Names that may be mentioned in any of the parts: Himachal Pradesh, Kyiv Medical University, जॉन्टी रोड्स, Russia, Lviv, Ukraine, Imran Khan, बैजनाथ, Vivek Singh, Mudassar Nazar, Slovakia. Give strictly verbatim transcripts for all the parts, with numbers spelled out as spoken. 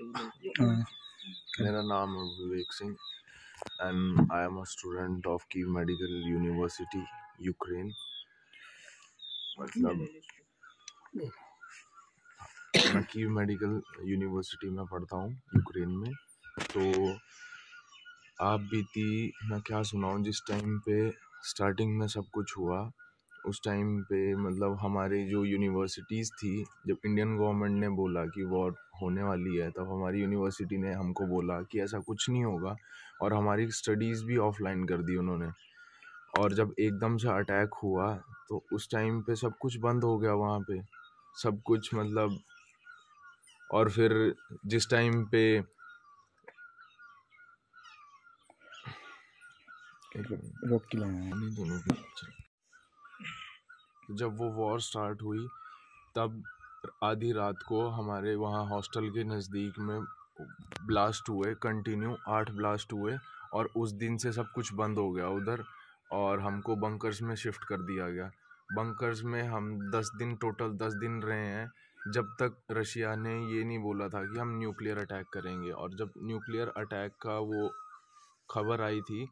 मेरा नाम है Vivek Singh and I am a student of Kyiv medical university Ukraine. मतलब मैं कीव मेडिकल यूनिवर्सिटी में पढ़ता हूँ यूक्रेन में। तो आप बीती मैं क्या सुनाऊँ, जिस टाइम पे स्टार्टिंग में सब कुछ हुआ उस टाइम पे मतलब हमारे जो यूनिवर्सिटीज़ थी, जब इंडियन गवर्नमेंट ने बोला कि वॉर होने वाली है तब हमारी यूनिवर्सिटी ने हमको बोला कि ऐसा कुछ नहीं होगा, और हमारी स्टडीज़ भी ऑफलाइन कर दी उन्होंने। और जब एकदम से अटैक हुआ तो उस टाइम पे सब कुछ बंद हो गया वहाँ पे, सब कुछ मतलब। और फिर जिस टाइम पे रोक किला जब वो वॉर स्टार्ट हुई तब आधी रात को हमारे वहाँ हॉस्टल के नज़दीक में ब्लास्ट हुए, कंटिन्यू आठ ब्लास्ट हुए। और उस दिन से सब कुछ बंद हो गया उधर और हमको बंकर्स में शिफ्ट कर दिया गया। बंकर्स में हम दस दिन टोटल दस दिन रहे हैं, जब तक रशिया ने ये नहीं बोला था कि हम न्यूक्लियर अटैक करेंगे। और जब न्यूक्लियर अटैक का वो खबर आई थी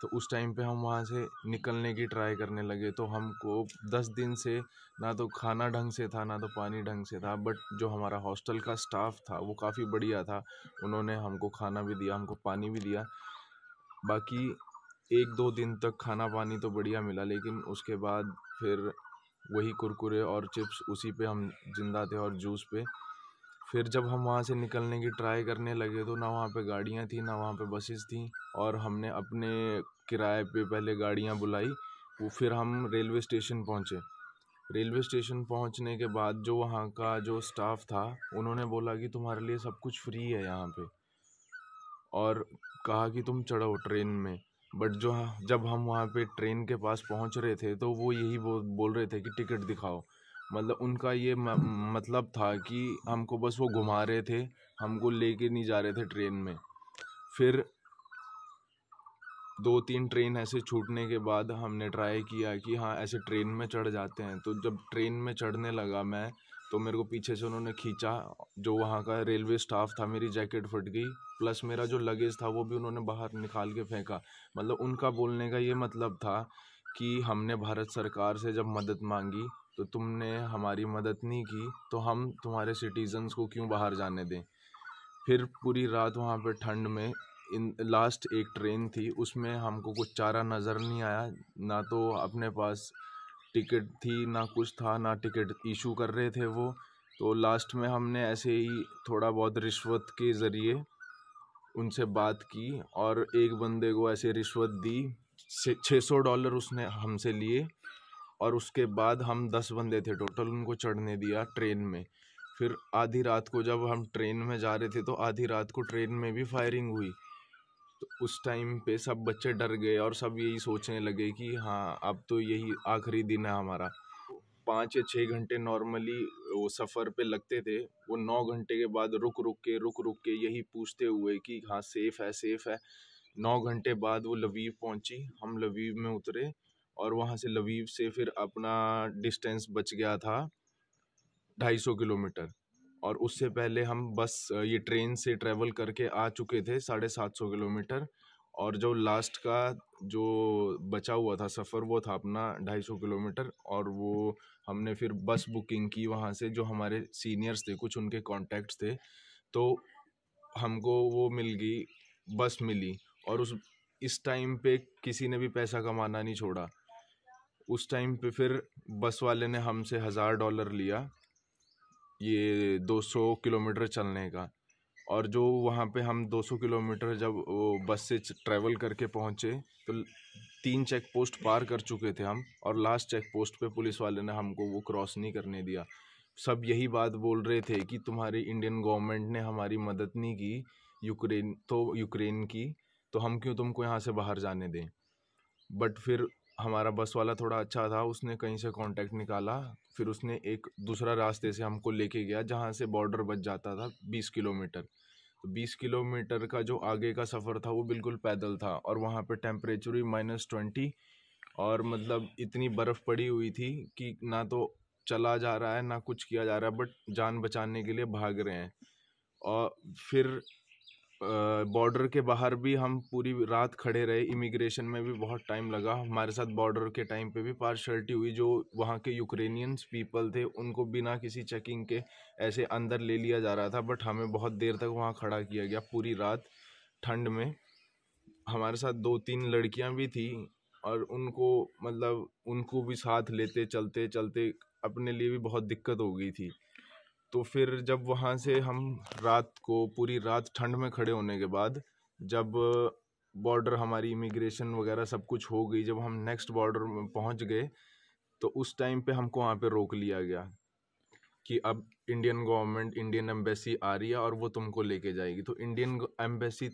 तो उस टाइम पे हम वहाँ से निकलने की ट्राई करने लगे। तो हमको दस दिन से ना तो खाना ढंग से था ना तो पानी ढंग से था, बट जो हमारा हॉस्टल का स्टाफ था वो काफ़ी बढ़िया था, उन्होंने हमको खाना भी दिया, हमको पानी भी दिया। बाकी एक दो दिन तक खाना पानी तो बढ़िया मिला, लेकिन उसके बाद फिर वही कुरकुरे और चिप्स उसी पे हम जिंदा थे और जूस पे। फिर जब हम वहाँ से निकलने की ट्राई करने लगे तो ना वहाँ पे गाड़ियाँ थी ना वहाँ पे बसेस थी, और हमने अपने किराए पे पहले गाड़ियाँ बुलाई। वो फिर हम रेलवे स्टेशन पहुँचे। रेलवे स्टेशन पहुँचने के बाद जो वहाँ का जो स्टाफ था उन्होंने बोला कि तुम्हारे लिए सब कुछ फ्री है यहाँ पे, और कहा कि तुम चढ़ो ट्रेन में। बट जो जब हम वहाँ पे ट्रेन के पास पहुँच रहे थे तो वो यही बोल रहे थे कि टिकट दिखाओ। मतलब उनका ये मतलब था कि हमको बस वो घुमा रहे थे, हमको लेके नहीं जा रहे थे ट्रेन में। फिर दो तीन ट्रेन ऐसे छूटने के बाद हमने ट्राई किया कि हाँ ऐसे ट्रेन में चढ़ जाते हैं। तो जब ट्रेन में चढ़ने लगा मैं तो मेरे को पीछे से उन्होंने खींचा, जो वहाँ का रेलवे स्टाफ था, मेरी जैकेट फट गई, प्लस मेरा जो लगेज था वो भी उन्होंने बाहर निकाल के फेंका। मतलब उनका बोलने का ये मतलब था कि हमने भारत सरकार से जब मदद मांगी तो तुमने हमारी मदद नहीं की, तो हम तुम्हारे सिटीजन्स को क्यों बाहर जाने दें। फिर पूरी रात वहाँ पे ठंड में इन लास्ट एक ट्रेन थी, उसमें हमको कुछ चारा नज़र नहीं आया, ना तो अपने पास टिकट थी ना कुछ था, ना टिकट इशू कर रहे थे वो। तो लास्ट में हमने ऐसे ही थोड़ा बहुत रिश्वत के ज़रिए उनसे बात की, और एक बंदे को ऐसे रिश्वत दी, छः सौ डॉलर उसने हमसे लिए। और उसके बाद हम दस बंदे थे टोटल, उनको चढ़ने दिया ट्रेन में। फिर आधी रात को जब हम ट्रेन में जा रहे थे तो आधी रात को ट्रेन में भी फायरिंग हुई। तो उस टाइम पे सब बच्चे डर गए और सब यही सोचने लगे कि हाँ अब तो यही आखिरी दिन है हमारा। पाँच या छः घंटे नॉर्मली वो सफ़र पे लगते थे, वो नौ घंटे के बाद रुक रुक के रुक रुक के यही पूछते हुए कि हाँ सेफ़ है सेफ़ है। नौ घंटे बाद वो लवीव पहुँची, हम लवीव में उतरे, और वहाँ से लवीव से फिर अपना डिस्टेंस बच गया था ढाई सौ किलोमीटर। और उससे पहले हम बस ये ट्रेन से ट्रैवल करके आ चुके थे साढ़े सात सौ किलोमीटर, और जो लास्ट का जो बचा हुआ था सफ़र वो था अपना ढाई सौ किलोमीटर। और वो हमने फिर बस बुकिंग की वहाँ से, जो हमारे सीनियर्स थे कुछ उनके कॉन्टैक्ट्स थे, तो हमको वो मिल गई, बस मिली। और उस इस टाइम पे किसी ने भी पैसा कमाना नहीं छोड़ा। उस टाइम पे फिर बस वाले ने हमसे हज़ार डॉलर लिया ये दो सौ किलोमीटर चलने का। और जो वहाँ पे हम दो सौ किलोमीटर जब वो बस से ट्रैवल करके पहुँचे तो तीन चेक पोस्ट पार कर चुके थे हम, और लास्ट चेक पोस्ट पे पुलिस वाले ने हमको वो क्रॉस नहीं करने दिया। सब यही बात बोल रहे थे कि तुम्हारी इंडियन गवर्नमेंट ने हमारी मदद नहीं की यूक्रेन तो यूक्रेन की, तो हम क्यों तुमको यहाँ से बाहर जाने दें। बट फिर हमारा बस वाला थोड़ा अच्छा था, उसने कहीं से कांटेक्ट निकाला, फिर उसने एक दूसरा रास्ते से हमको लेके गया जहाँ से बॉर्डर बच जाता था बीस किलोमीटर। तो बीस किलोमीटर का जो आगे का सफ़र था वो बिल्कुल पैदल था, और वहाँ पे टेम्परेचर ही माइनस ट्वेंटी, और मतलब इतनी बर्फ़ पड़ी हुई थी कि ना तो चला जा रहा है ना कुछ किया जा रहा है, बट जान बचाने के लिए भाग रहे हैं। और फिर बॉर्डर के बाहर भी हम पूरी रात खड़े रहे, इमिग्रेशन में भी बहुत टाइम लगा। हमारे साथ बॉर्डर के टाइम पे भी पार्शलिटी हुई, जो वहाँ के यूक्रेनियंस पीपल थे उनको बिना किसी चेकिंग के ऐसे अंदर ले लिया जा रहा था, बट हमें बहुत देर तक वहाँ खड़ा किया गया पूरी रात ठंड में। हमारे साथ दो तीन लड़कियाँ भी थी और उनको मतलब उनको भी साथ लेते चलते चलते अपने लिए भी बहुत दिक्कत हो गई थी। तो फिर जब वहाँ से हम रात को पूरी रात ठंड में खड़े होने के बाद जब बॉर्डर हमारी इमिग्रेशन वगैरह सब कुछ हो गई, जब हम नेक्स्ट बॉर्डर में पहुँच गए तो उस टाइम पे हमको वहाँ पे रोक लिया गया कि अब इंडियन गवर्नमेंट, इंडियन एम्बेसी आ रही है और वो तुमको लेके जाएगी। तो इंडियन एम्बेसी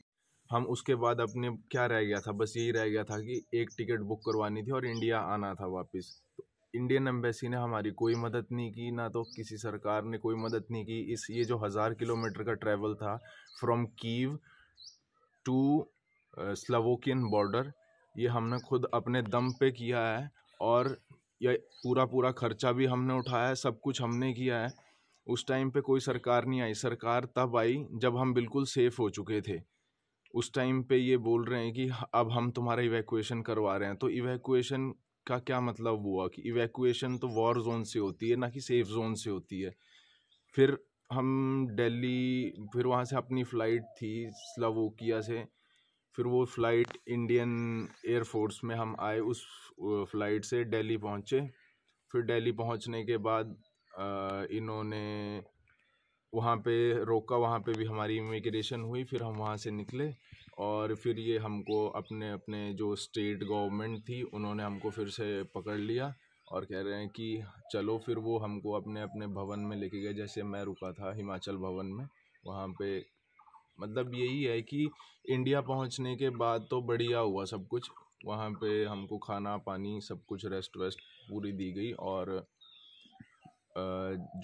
हम उसके बाद अपने क्या रह गया था, बस यही रह गया था कि एक टिकट बुक करवानी थी और इंडिया आना था वापस। तो इंडियन एम्बेसी ने हमारी कोई मदद नहीं की, ना तो किसी सरकार ने कोई मदद नहीं की। इस ये जो हज़ार किलोमीटर का ट्रैवल था from Kyiv to Slovakian border, ये हमने खुद अपने दम पे किया है और ये पूरा पूरा खर्चा भी हमने उठाया है, सब कुछ हमने किया है। उस टाइम पे कोई सरकार नहीं आई। सरकार तब आई जब हम बिल्कुल सेफ़ हो चुके थे। उस टाइम पे ये बोल रहे हैं कि अब हम तुम्हारा इवैक्यूएशन करवा रहे हैं। तो इवैक्यूएशन का क्या मतलब हुआ कि इवैक्यूएशन तो वॉर जोन से होती है, ना कि सेफ़ जोन से होती है। फिर हम दिल्ली, फिर वहाँ से अपनी फ़्लाइट थी स्लोवाकिया से, फिर वो फ़्लाइट इंडियन एयर फोर्स में हम आए, उस फ़्लाइट से दिल्ली पहुँचे। फिर दिल्ली पहुँचने के बाद इन्होंने वहाँ पे रोका, वहाँ पे भी हमारी इमिग्रेशन हुई। फिर हम वहाँ से निकले और फिर ये हमको अपने अपने जो स्टेट गवर्नमेंट थी उन्होंने हमको फिर से पकड़ लिया और कह रहे हैं कि चलो। फिर वो हमको अपने अपने भवन में लेके गए, जैसे मैं रुका था हिमाचल भवन में। वहाँ पे मतलब यही है कि इंडिया पहुँचने के बाद तो बढ़िया हुआ सब कुछ। वहाँ पे हमको खाना पानी सब कुछ रेस्ट वेस्ट पूरी दी गई और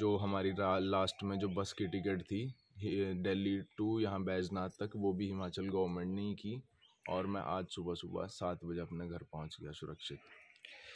जो हमारी लास्ट में जो बस की टिकट थी दिल्ली टू यहाँ बैजनाथ तक, वो भी हिमाचल गवर्नमेंट ने ही की और मैं आज सुबह सुबह सात बजे अपने घर पहुँच गया सुरक्षित।